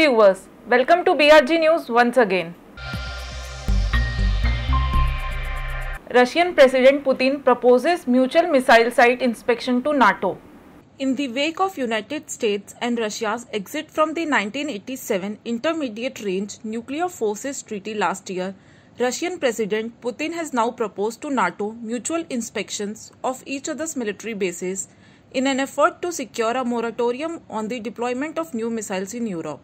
viewers, welcome to BRG News once again. Russian President Putin proposes mutual missile site inspection to NATO. In the wake of United States and Russia's exit from the 1987 Intermediate Range Nuclear Forces Treaty last year, Russian President Putin has now proposed to NATO mutual inspections of each other's military bases in an effort to secure a moratorium on the deployment of new missiles in Europe.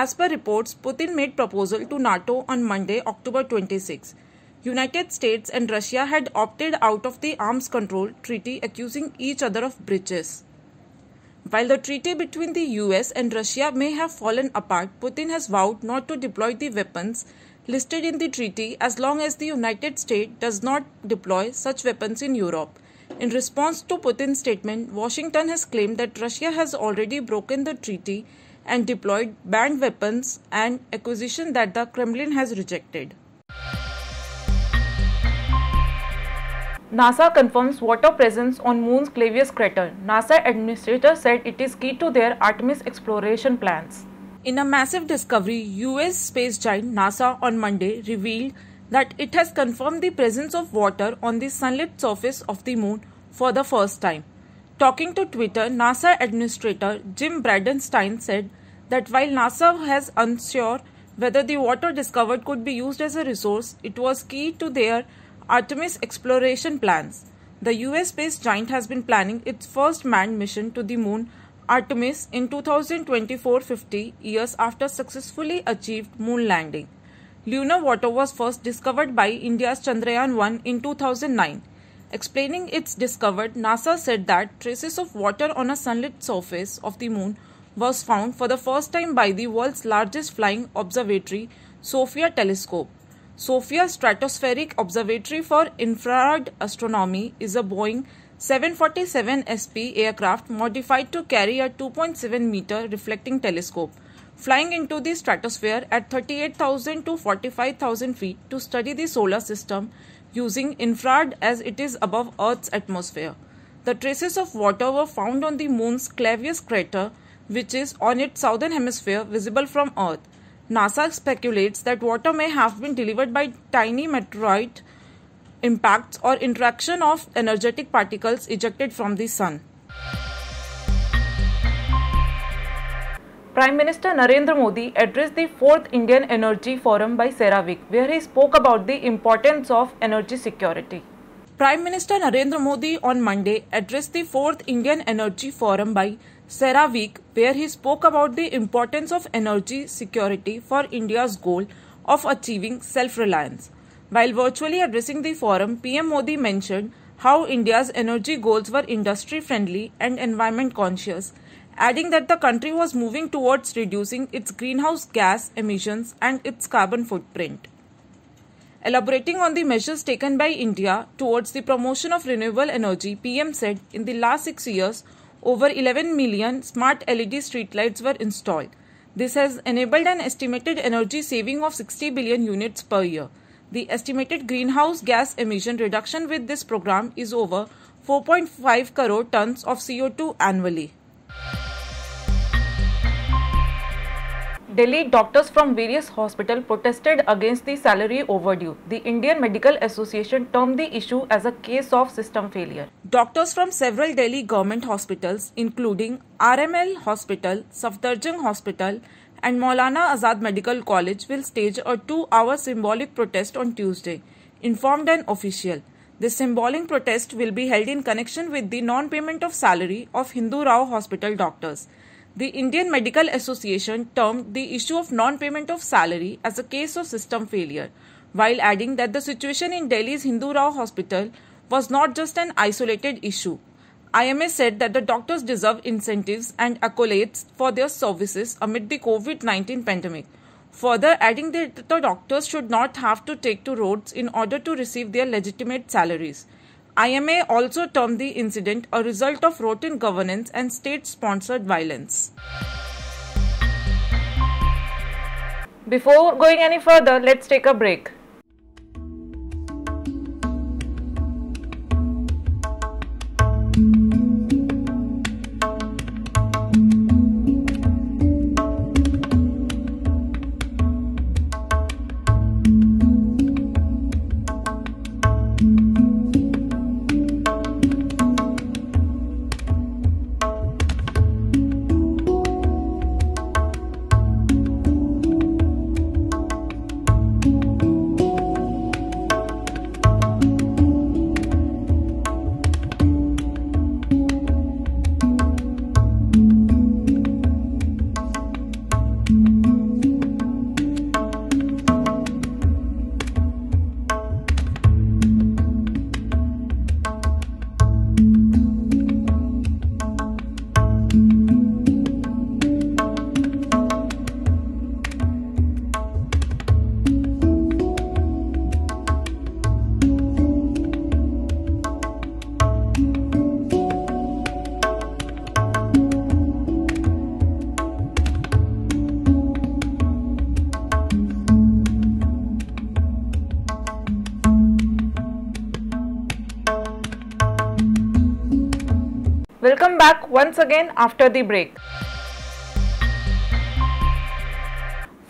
As per reports, Putin made proposal to NATO on Monday, October 26. United States and Russia had opted out of the arms control treaty, accusing each other of breaches. While the treaty between the US and Russia may have fallen apart, Putin has vowed not to deploy the weapons listed in the treaty as long as the United States does not deploy such weapons in Europe. In response to Putin's statement, Washington has claimed that Russia has already broken the treaty and deployed banned weapons and acquisition that the Kremlin has rejected. NASA confirms water presence on Moon's Clavius crater. NASA administrator said it is key to their Artemis exploration plans. In a massive discovery, US space giant NASA on Monday revealed that it has confirmed the presence of water on the sunlit surface of the Moon for the first time. Talking to Twitter, NASA administrator Jim Bridenstine said that while NASA has unsure whether the water discovered could be used as a resource, it was key to their Artemis exploration plans. The US space giant has been planning its first manned mission to the Moon, Artemis, in 2024, 50 years after successfully achieved moon landing. Lunar water was first discovered by India's Chandrayaan-1 in 2009. Explaining its discovery, NASA said that traces of water on a sunlit surface of the Moon was found for the first time by the world's largest flying observatory, SOFIA telescope. SOFIA Stratospheric Observatory for Infrared Astronomy is a Boeing 747 SP aircraft modified to carry a 2.7-meter reflecting telescope, flying into the stratosphere at 38,000 to 45,000 feet to study the solar system using infrared as it is above Earth's atmosphere. The traces of water were found on the Moon's Clavius crater, which is on its southern hemisphere visible from Earth. NASA speculates that water may have been delivered by tiny meteorite impacts or interaction of energetic particles ejected from the sun. Prime Minister Narendra Modi addressed the 4th Indian Energy Forum by Serawik, where he spoke about the importance of energy security. Prime Minister Narendra Modi on Monday addressed the 4th Indian Energy Forum by Serawik, where he spoke about the importance of energy security for India's goal of achieving self-reliance. While virtually addressing the forum, PM Modi mentioned how India's energy goals were industry-friendly and environment-conscious, adding that the country was moving towards reducing its greenhouse gas emissions and its carbon footprint. Elaborating on the measures taken by India towards the promotion of renewable energy, PM said in the last 6 years, over 11 million smart LED streetlights were installed. This has enabled an estimated energy saving of 60 billion units per year. The estimated greenhouse gas emission reduction with this program is over 4.5 crore tons of CO2 annually. Delhi doctors from various hospitals protested against the salary overdue. The Indian Medical Association termed the issue as a case of system failure. Doctors from several Delhi government hospitals, including RML Hospital, Safdarjung Hospital and Maulana Azad Medical College, will stage a 2-hour symbolic protest on Tuesday, informed an official. This symbolic protest will be held in connection with the non-payment of salary of Hindu Rao Hospital doctors. The Indian Medical Association termed the issue of non-payment of salary as a case of system failure, while adding that the situation in Delhi's Hindu Rao Hospital was not just an isolated issue. IMA said that the doctors deserve incentives and accolades for their services amid the COVID-19 pandemic, further adding that the doctors should not have to take to roads in order to receive their legitimate salaries. IMA also termed the incident a result of rotten governance and state-sponsored violence. Before going any further, let's take a break. Welcome back once again after the break.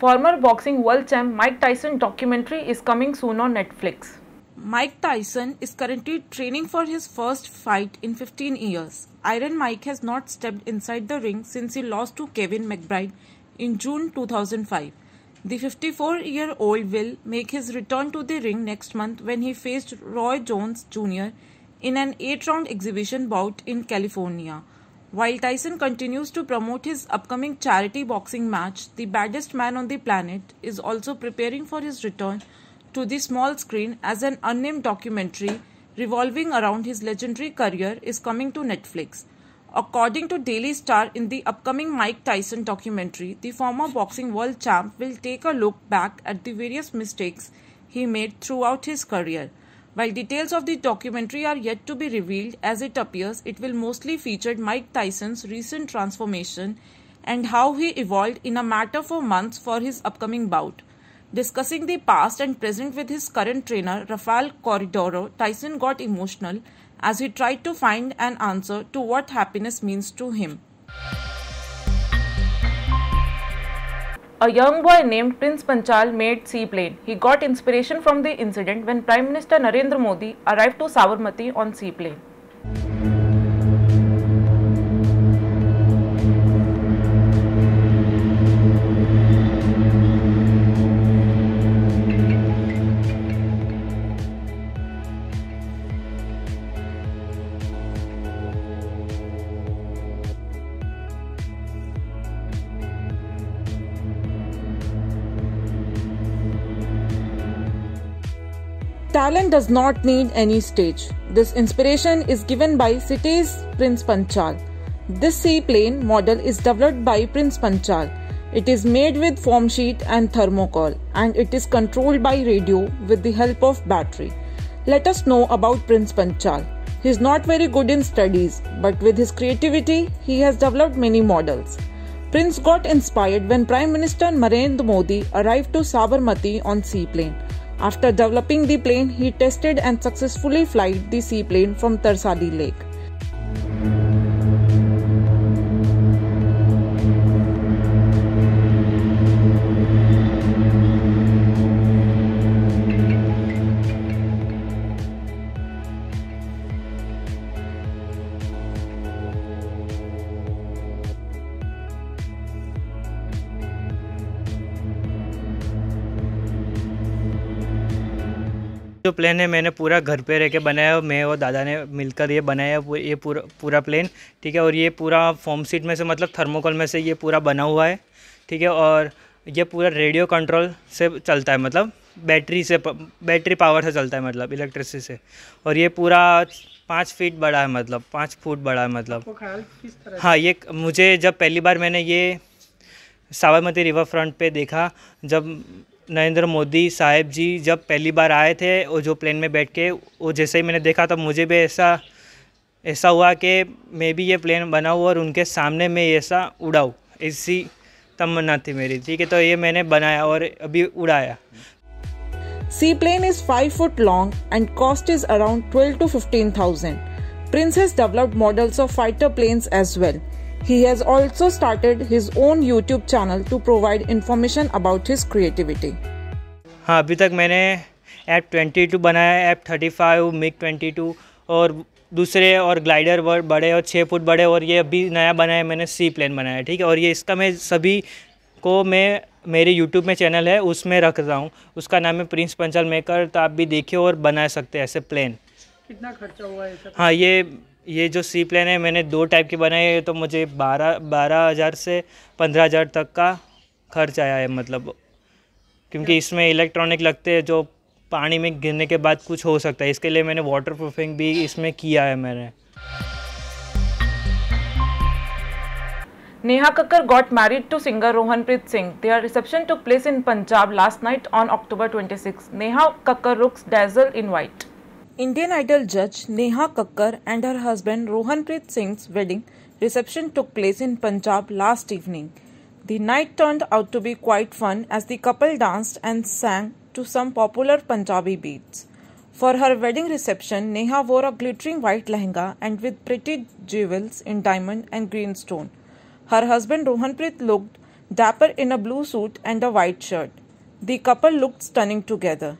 Former boxing world champ Mike Tyson documentary is coming soon on Netflix. Mike Tyson is currently training for his first fight in 15 years. Iron Mike has not stepped inside the ring since he lost to Kevin McBride in June 2005. The 54-year-old will make his return to the ring next month when he faced Roy Jones Jr. in an 8-round exhibition bout in California. While Tyson continues to promote his upcoming charity boxing match, the baddest man on the planet is also preparing for his return to the small screen as an unnamed documentary revolving around his legendary career is coming to Netflix. According to Daily Star, in the upcoming Mike Tyson documentary, the former boxing world champ will take a look back at the various mistakes he made throughout his career. While details of the documentary are yet to be revealed, as it appears it will mostly feature Mike Tyson's recent transformation and how he evolved in a matter of months for his upcoming bout. Discussing the past and present with his current trainer, Rafael Corridoro, Tyson got emotional as he tried to find an answer to what happiness means to him. A young boy named Prince Panchal made seaplane. He got inspiration from the incident when Prime Minister Narendra Modi arrived to Sabarmati on seaplane. Talent does not need any stage. This inspiration is given by City's Prince Panchal. This seaplane model is developed by Prince Panchal. It is made with foam sheet and thermocol, and it is controlled by radio with the help of battery. Let us know about Prince Panchal. He is not very good in studies, but with his creativity, he has developed many models. Prince got inspired when Prime Minister Narendra Modi arrived to Sabarmati on seaplane. After developing the plane, he tested and successfully flight the seaplane from Tarsadi Lake. जो plane है मैंने पूरा घर पे रह के बनाया, मैं और दादा ने मिलकर ये बनाया ये पूरा प्लेन, ठीक है। और ये पूरा फॉर्म सीट में से, मतलब थर्मोकोल में से ये पूरा बना हुआ है, ठीक है। और ये पूरा रेडियो कंट्रोल से चलता है, मतलब बैटरी पावर से चलता है, मतलब इलेक्ट्रिसिटी से। और ये पूरा 5 फीट बड़ा है, मतलब 5 फुट बड़ा है, मतलब हाँ। ये मुझे जब पहली बार मैंने ये साबरमती रिवर फ्रंट पर देखा, जब नरेंद्र मोदी साहेब जी जब पहली बार आए थे और जो प्लेन में बैठ के, वो जैसे ही मैंने देखा तब मुझे भी ऐसा हुआ कि मैं भी ये प्लेन बनाऊँ और उनके सामने मैं ऐसा उड़ाऊँ, ऐसी तमन्ना थी मेरी, ठीक है। तो ये मैंने बनाया और अभी उड़ाया। Sea plane is 5 foot long and cost is around 12 to 15,000. Prince has developed models of fighter planes as well. He has also started his own YouTube channel to provide information about his creativity. हाँ, अभी तक मैंने app 22 बनाया, app 35, MiG 22 और दूसरे और glider बड़े और 6 फुट बड़े, और ये अभी नया बनाया मैंने सी प्लेन बनाया, ठीक है। और ये इसका मैं सभी को मेरे YouTube में चैनल है उसमें रख रहा हूँ, उसका नाम है प्रिंस पंचाल मेकर, तो आप भी देखिए और बना सकते हैं ऐसे प्लेन। कितना खर्चा हुआ है? हाँ, ये जो सी प्लेन है मैंने 2 टाइप के बनाए हैं, तो मुझे 12,000 से 15,000 तक का खर्च आया है, मतलब क्योंकि इसमें इलेक्ट्रॉनिक लगते हैं जो पानी में गिरने के बाद कुछ हो सकता है, इसके लिए मैंने वाटर प्रूफिंग भी इसमें किया है मैंने। Neha Kakkar got married to singer Rohanpreet Singh. Their reception took place in Punjab last night on October 26. Neha Kakkar looks dazzled in white. Indian Idol judge Neha Kakkar and her husband Rohanpreet Singh's wedding reception took place in Punjab last evening. The night turned out to be quite fun as the couple danced and sang to some popular Punjabi beats. For her wedding reception, Neha wore a glittering white lehenga and with pretty jewels in diamond and green stone. Her husband Rohanpreet looked dapper in a blue suit and a white shirt. The couple looked stunning together.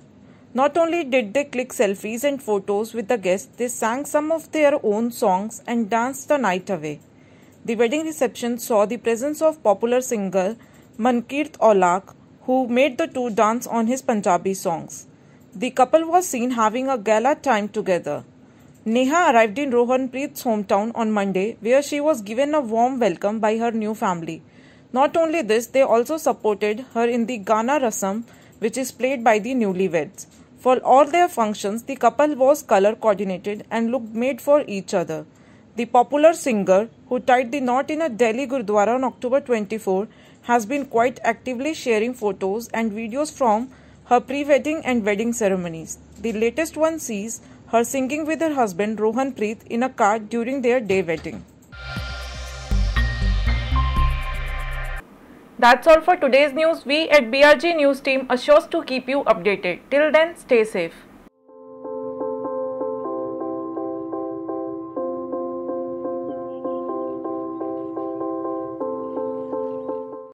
Not only did they click selfies and photos with the guests, they sang some of their own songs and danced the night away. The wedding reception saw the presence of popular singer Mankirt Aulakh, who made the two dance on his Punjabi songs. The couple was seen having a gala time together. Neha arrived in Rohanpreet's hometown on Monday, where she was given a warm welcome by her new family. Not only this, they also supported her in the Gana Rasam, which is played by the newlyweds. For all their functions, the couple was color-coordinated and looked made for each other. The popular singer, who tied the knot in a Delhi Gurdwara on October 24, has been quite actively sharing photos and videos from her pre-wedding and wedding ceremonies. The latest one sees her singing with her husband Rohanpreet in a car during their day wedding. That's all for today's news. We at BRG News team assures to keep you updated. Till then, stay safe.